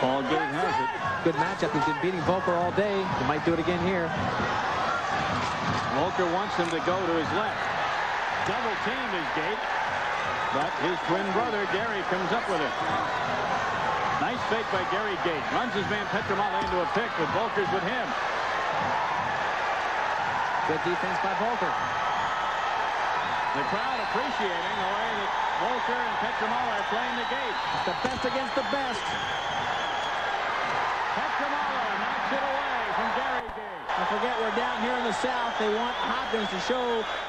Paul Gait has it. Good matchup. He's been beating Voelker all day. He might do it again here. Voelker wants him to go to his left. Double teamed is Gait, but his twin brother Gary comes up with it. Nice fake by Gary Gait. Runs his man Pietramala into a pick, but Voelker's with him. Good defense by Voelker. The crowd appreciating the way that Voelker and Pietramala are playing the game. The best against the best. Pietramala knocks it away from Gary Gait. Don't forget, we're down here in the South. They want Hopkins to show